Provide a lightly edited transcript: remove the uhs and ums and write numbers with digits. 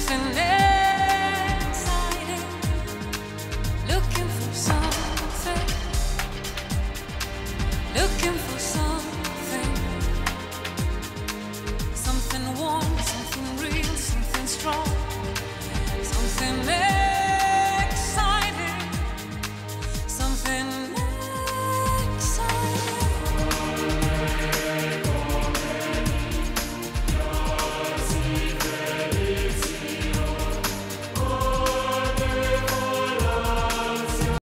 something